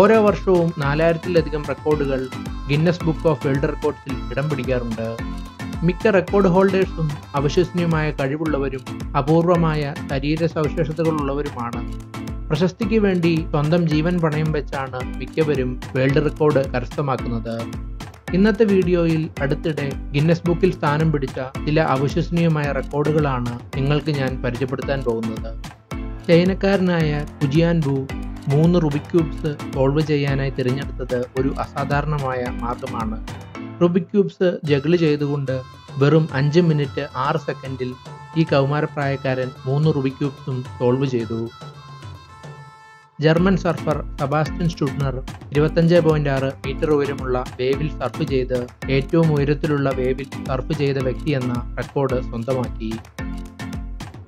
ഓരോ വർഷവും 4000-ലധികം റെക്കോർഡുകൾ ഗിന്നസ് ബുക്ക് ഓഫ് വേൾഡ് റെക്കോർഡ്സിൽ ഇടം പിടിക്കാറുണ്ട്. മിക്ക റെക്കോർഡ് ഹോൾഡേഴ്സും അവിശ്വസനീയമായ കഴിവുള്ളവരും അപൂർവമായ ശരീര സവിശേഷതകളുള്ളവരുമാണ്. പ്രശസ്തിക്ക് വേണ്ടി സ്വന്തം ജീവൻ പണയം വെച്ചാണ് മിക്കവരും വേൾഡ് റെക്കോർഡ് കരസ്ഥമാക്കുന്നത്. ഇന്നത്തെ വീഡിയോയിൽ അടുത്തിടെ ഗിന്നസ് ബുക്കിൽ സ്ഥാനം പിടിച്ച ചില അവിശ്വസനീയമായ റെക്കോർഡുകളാണ് നിങ്ങൾക്ക് ഞാൻ പരിചയപ്പെടുത്താൻ പോകുന്നത്. ചൈനക്കാരനായ കുജിയാൻ ബു 3 റുബിക് ക്യൂബ്സ് സോൾവ് ചെയ്യാനായി തിരഞ്ഞെടുത്തത് ഒരു അസാധാരണമായ മാർഗമാണ്. റുബിക് ക്യൂബ്സ് ജഗിള് ചെയ്തുകൊണ്ട് വെറും 5 മിനിറ്റ് 6 സെക്കൻഡിൽ ഈ കൗമാരപ്രായക്കാരൻ 3 റുബിക് ക്യൂബ്സും സോൾവ് ചെയ്തു. German surfer Sebastian Steudtner 25.6 metre ഉയരമുള്ള വേവിൽ സർഫ് ചെയ്ത് ഏറ്റവും ഉയരത്തിലുള്ള വേവിൽ സർഫ് ചെയ്ത വ്യക്തി എന്ന റെക്കോർഡ് സ്വന്തമാക്കി.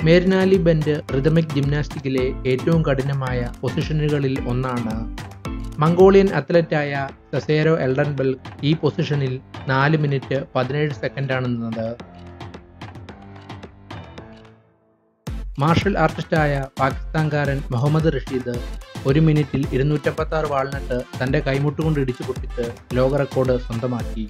മേരിനാലി ബെൻഡ് റിഥമിക് ജിംനാസ്റ്റിക്കിലെ ഏറ്റവും കഠിനമായ പൊസിഷനുകളിൽ ഒന്നാണ്. മംഗോളിയൻ അത്ലറ്റായ സസേരോ എൽഡൻബെൽഗ് ഈ പൊസിഷനിൽ 4 മിനിറ്റ് 17 സെക്കൻഡാണ് നിന്നത്. മാർഷൽ ആർട്ടിസ്റ്റായ പാകിസ്ഥാൻകാരൻ മുഹമ്മദ് റഷീദ് 1 മിനിറ്റിൽ 256 വാൾനട്ട് തൻ്റെ കൈമുട്ടുകൊണ്ട് ഇടിച്ചു പൊട്ടിച്ച് ലോക റെക്കോർഡ് സ്വന്തമാക്കി.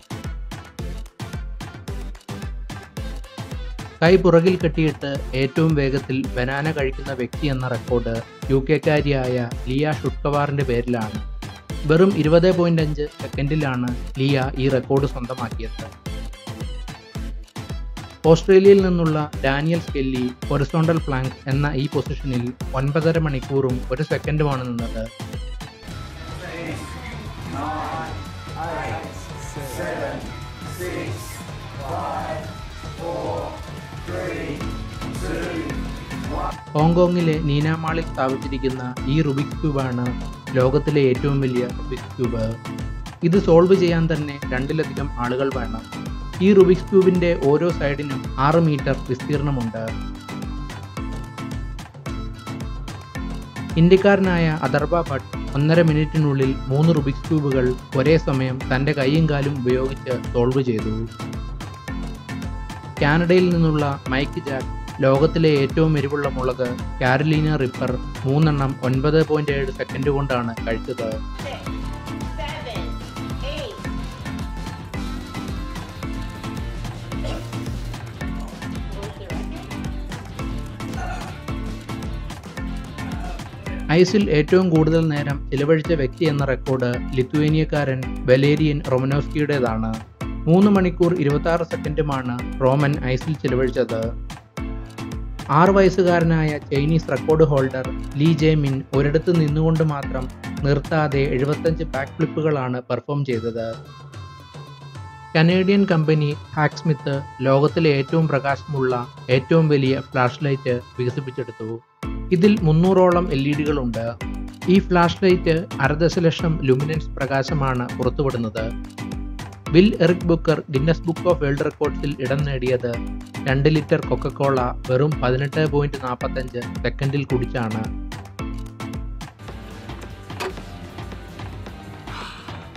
കൈ പുറകിൽ കെട്ടിയിട്ട് ഏറ്റവും വേഗത്തിൽ ബനാന കഴിക്കുന്ന വ്യക്തി എന്ന റെക്കോർഡ് UK-കാരിയായ ലിയ ഷുട്ട്കവാറിൻ്റെ പേരിലാണ്. വെറും 20.5 സെക്കൻഡിലാണ് ലിയ ഈ റെക്കോർഡ് സ്വന്തമാക്കിയത്. ഓസ്ട്രേലിയയിൽ നിന്നുള്ള ഡാനിയൽ സ്കെല്ലി ഹൊറിസോണ്ടൽ പ്ലാങ്ക് എന്ന ഈ പൊസിഷനിൽ 9.5 മണിക്കൂറും 1 സെക്കൻഡുമാണ് നിന്നത്. ഹോങ്കോങ്ങിലെ നീനാമാളിൽ സ്ഥാപിച്ചിരിക്കുന്ന ഈ റുബിക് ക്യൂബാണ് ലോകത്തിലെ ഏറ്റവും വലിയ റുബിക് ക്യൂബ്. ഇത് സോൾവ് ചെയ്യാൻ തന്നെ 2-ലധികം ആളുകൾ വേണം. ഈ റുബിക്സ് ക്യൂബിൻ്റെ ഓരോ സൈഡിനും 6 മീറ്റർ വിസ്തീർണമുണ്ട്. ഇന്ത്യക്കാരനായ അഥർവ ഭട്ട് 1.5 മിനിറ്റിനുള്ളിൽ 3 റുബിക്സ് ക്യൂബുകൾ ഒരേ സമയം തൻ്റെ കൈയും കാലും ഉപയോഗിച്ച് സോൾവ് ചെയ്തു. കാനഡയിൽ നിന്നുള്ള മൈക്ക് ജാക്ക് ലോകത്തിലെ ഏറ്റവും എരിവുള്ള മുളക് കാരലീന റിപ്പർ 3 എണ്ണം 9.7 സെക്കൻഡ് കൊണ്ടാണ് കഴിച്ചത്. ഐസിൽ ഏറ്റവും കൂടുതൽ നേരം ചിലവഴിച്ച വ്യക്തി എന്ന റെക്കോർഡ് ലിത്വേനിയക്കാരൻ വലേരിയൻ റൊമനോസ്കിയുടേതാണ്. 3 മണിക്കൂർ 26 സെക്കൻഡുമാണ് റോമൻ ഐസിൽ ചിലവഴിച്ചത്. 6 വയസ്സുകാരനായ ചൈനീസ് റെക്കോർഡ് ഹോൾഡർ ലീ ജേമിൻ ഒരിടത്ത് നിന്നുകൊണ്ട് മാത്രം നിർത്താതെ 75 ബാക്ക് ഫ്ലിപ്പുകളാണ് പെർഫോം ചെയ്തത്. കനേഡിയൻ കമ്പനി ഹാക്സ്മിത്ത് ലോകത്തിലെ ഏറ്റവും പ്രകാശമുള്ള ഏറ്റവും വലിയ ഫ്ലാഷ് ലൈറ്റ് വികസിപ്പിച്ചെടുത്തു. ഇതിൽ 300-ഓളം LED കളുണ്ട്. ഈ ഫ്ലാഷ് ലൈറ്റ് 0.5 ലക്ഷം ലുമിനൻസ് പ്രകാശമാണ് പുറത്തുവിടുന്നത്. Bill Eric Booker Guinness book of world റെക്കോർഡ്സിൽ ഇടം നേടിയത് 2 ലിറ്റർ കൊക്കക്കോള വെറും 18.45 സെക്കൻഡിൽ കുടിച്ചാണ്.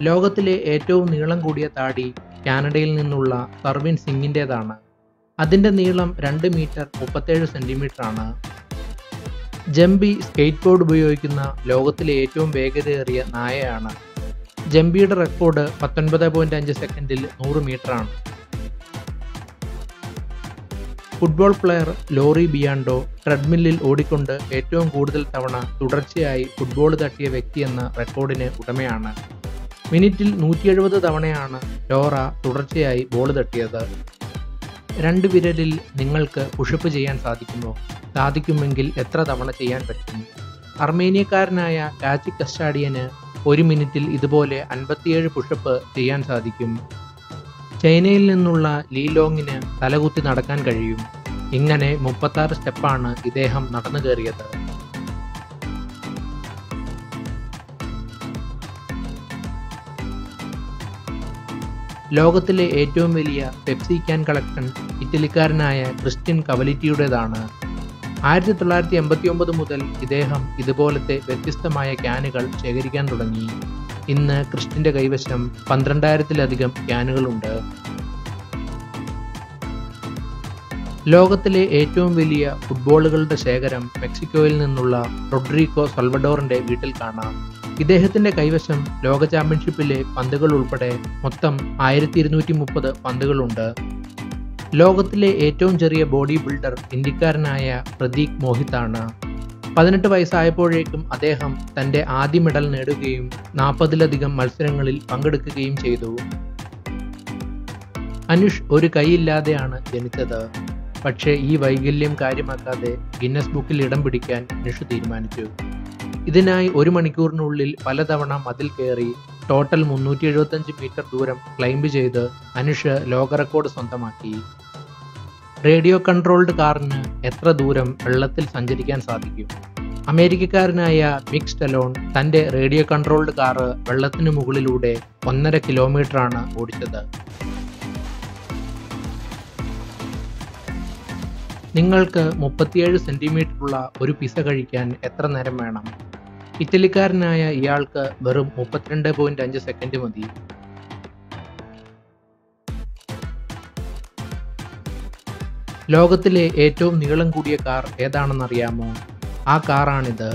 ലോകത്തിലെ ഏറ്റവും നീളം കൂടിയ താടി കാനഡയിൽ നിന്നുള്ള സർവിൻ സിംഗിൻ്റേതാണ്. അതിൻ്റെ നീളം 2 മീറ്റർ 37 സെൻറ്റിമീറ്റർ ആണ്. ജംബി സ്കേറ്റ് ബോർഡ് ഉപയോഗിക്കുന്ന ലോകത്തിലെ ഏറ്റവും വേഗതയേറിയ നായയാണ്. ജംബിയുടെ റെക്കോർഡ് 19.5 സെക്കൻഡിൽ 100 മീറ്ററാണ്. ഫുട്ബോൾ പ്ലെയർ ലോറി ബിയാണ്ടോ ട്രെഡ്മില്ലിൽ ഓടിക്കൊണ്ട് ഏറ്റവും കൂടുതൽ തവണ തുടർച്ചയായി ഫുട്ബോൾ തട്ടിയ വ്യക്തി എന്ന റെക്കോർഡിന് ഉടമയാണ്. മിനിറ്റിൽ 170 തവണയാണ് ലോറ തുടർച്ചയായി ബോൾ തട്ടിയത്. 2 വിരലിൽ നിങ്ങൾക്ക് പുഷപ്പ് ചെയ്യാൻ സാധിക്കുമോ? സാധിക്കുമെങ്കിൽ എത്ര തവണ ചെയ്യാൻ പറ്റും? അർമേനിയക്കാരനായ കാച്ചിക് കസ്റ്റാഡിയന് 1 മിനിറ്റിൽ ഇതുപോലെ 57 പുഷപ്പ് ചെയ്യാൻ സാധിക്കും. ചൈനയിൽ നിന്നുള്ള ലീലോങ്ങിന് തലകുത്തി നടക്കാൻ കഴിയും. ഇങ്ങനെ 36 സ്റ്റെപ്പാണ് ഇദ്ദേഹം നടന്നു കയറിയത്. ലോകത്തിലെ ഏറ്റവും വലിയ പെപ്സി ക്യാൻ കളക്ഷൻ ഇറ്റലിക്കാരനായ ക്രിസ്റ്റ്യൻ കവലിറ്റിയുടേതാണ്. 1989 മുതൽ ഇദ്ദേഹം ഇതുപോലത്തെ വ്യത്യസ്തമായ ക്യാനുകൾ ശേഖരിക്കാൻ തുടങ്ങി. ഇന്ന് ക്രിസ്റ്റിൻ്റെ കൈവശം 12,000-ലധികം ക്യാനുകളുണ്ട്. ലോകത്തിലെ ഏറ്റവും വലിയ ഫുട്ബോളുകളുടെ ശേഖരം മെക്സിക്കോയിൽ നിന്നുള്ള റോഡ്രിഗോ സൽവഡോറിൻ്റെ വീട്ടിൽ കാണാം. ഇദ്ദേഹത്തിന്റെ കൈവശം ലോക ചാമ്പ്യൻഷിപ്പിലെ പന്തുകൾ ഉൾപ്പെടെ മൊത്തം 1230 പന്തുകളുണ്ട്. ലോകത്തിലെ ഏറ്റവും ചെറിയ ബോഡി ബിൽഡർ ഇന്ത്യക്കാരനായ പ്രദീക് മോഹിതാണ്. 18 വയസ്സായപ്പോഴേക്കും അദ്ദേഹം തന്റെ ആദ്യ മെഡൽ നേടുകയും 40ലധികം മത്സരങ്ങളിൽ പങ്കെടുക്കുകയും ചെയ്തു. അനുഷ് ഒരു കൈയില്ലാതെയാണ് ജനിച്ചത്. പക്ഷേ ഈ വൈകല്യം കാര്യമാക്കാതെ ഗിന്നസ് ബുക്കിൽ ഇടം പിടിക്കാൻ അനുഷ് തീരുമാനിച്ചു. ഇതിനായി ഒരു മണിക്കൂറിനുള്ളിൽ പലതവണ മതിൽ കയറി ടോട്ടൽ 375 മീറ്റർ ദൂരം ക്ലൈംബ് ചെയ്ത് അനുഷ് ലോക റെക്കോർഡ് സ്വന്തമാക്കി. റേഡിയോ കൺട്രോൾഡ് കാറിന് എത്ര ദൂരം വെള്ളത്തിൽ സഞ്ചരിക്കാൻ സാധിക്കും? അമേരിക്കക്കാരനായ മിക് സ്റ്റലോൺ തൻ്റെ റേഡിയോ കൺട്രോൾഡ് കാറ് വെള്ളത്തിന് മുകളിലൂടെ 1.5 കിലോമീറ്ററാണ് ഓടിച്ചത്. നിങ്ങൾക്ക് 37 സെൻറ്റിമീറ്ററുള്ള ഒരു പിസ കഴിക്കാൻ എത്ര നേരം വേണം? ഇറ്റലിക്കാരനായ ഇയാൾക്ക് വെറും 32.5 സെക്കൻഡ് മതി. ലോകത്തിലെ ഏറ്റവും നീളം കൂടിയ കാർ ഏതാണെന്നറിയാമോ? ആ കാറാണിത്.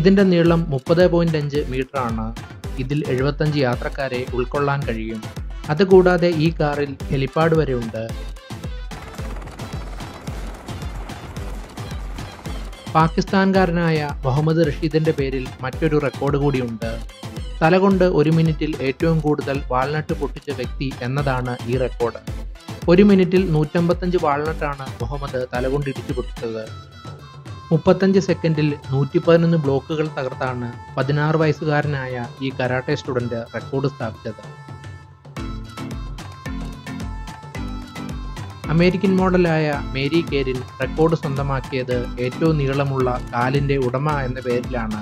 ഇതിൻ്റെ നീളം 30.5 മീറ്ററാണ്. ഇതിൽ 75 യാത്രക്കാരെ ഉൾക്കൊള്ളാൻ കഴിയും. അതുകൂടാതെ ഈ കാറിൽ ഹെലിപ്പാഡ് വരെയുണ്ട്. പാകിസ്ഥാൻകാരനായ മുഹമ്മദ് റഷീദിൻ്റെ പേരിൽ മറ്റൊരു റെക്കോർഡ് കൂടിയുണ്ട്. തലകൊണ്ട് 1 മിനിറ്റിൽ ഏറ്റവും കൂടുതൽ വാൾനട്ട് പൊട്ടിച്ച വ്യക്തി എന്നതാണ് ഈ റെക്കോർഡ്. 1 മിനിറ്റിൽ 155 വാൾനട്ടാണ് മുഹമ്മദ് തലകൊണ്ട് ഇടിച്ചു പൊട്ടിച്ചത്. 35 സെക്കൻഡിൽ 111 ബ്ലോക്കുകൾ തകർത്താണ് 16 വയസ്സുകാരനായ ഈ കരാട്ടെ സ്റ്റുഡന്റ് റെക്കോർഡ് സ്ഥാപിച്ചത്. അമേരിക്കൻ മോഡലായ മേരി കേരിൻ റെക്കോർഡ് സ്വന്തമാക്കിയത് ഏറ്റവും നീളമുള്ള കാലിൻ്റെ ഉടമ എന്ന പേരിലാണ്.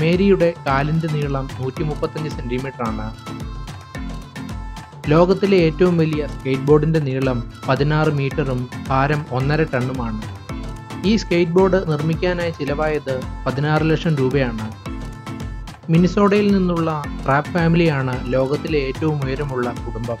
മേരിയുടെ കാലിൻ്റെ നീളം 135 സെൻറ്റിമീറ്ററാണ്. ലോകത്തിലെ ഏറ്റവും വലിയ സ്കേറ്റ് ബോർഡിൻ്റെ നീളം 16 മീറ്ററും ഭാരം 1.5 ടണ്ണുമാണ്. ഈ സ്കേറ്റ് ബോർഡ് നിർമ്മിക്കാനായി ചിലവായത് 16 ലക്ഷം രൂപയാണ്. മിനിസോഡയിൽ നിന്നുള്ള ട്രാപ്പ് ഫാമിലിയാണ് ലോകത്തിലെ ഏറ്റവും ഉയരമുള്ള കുടുംബം.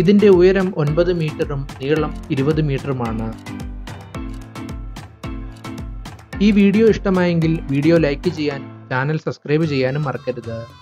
ഇതിൻ്റെ ഉയരം 9 മീറ്ററും നീളം 20 മീറ്ററുമാണ്. ഈ വീഡിയോ ഇഷ്ടമായെങ്കിൽ വീഡിയോ ലൈക്ക് ചെയ്യാൻ, ചാനൽ സബ്സ്ക്രൈബ് ചെയ്യാനും മറക്കരുത്.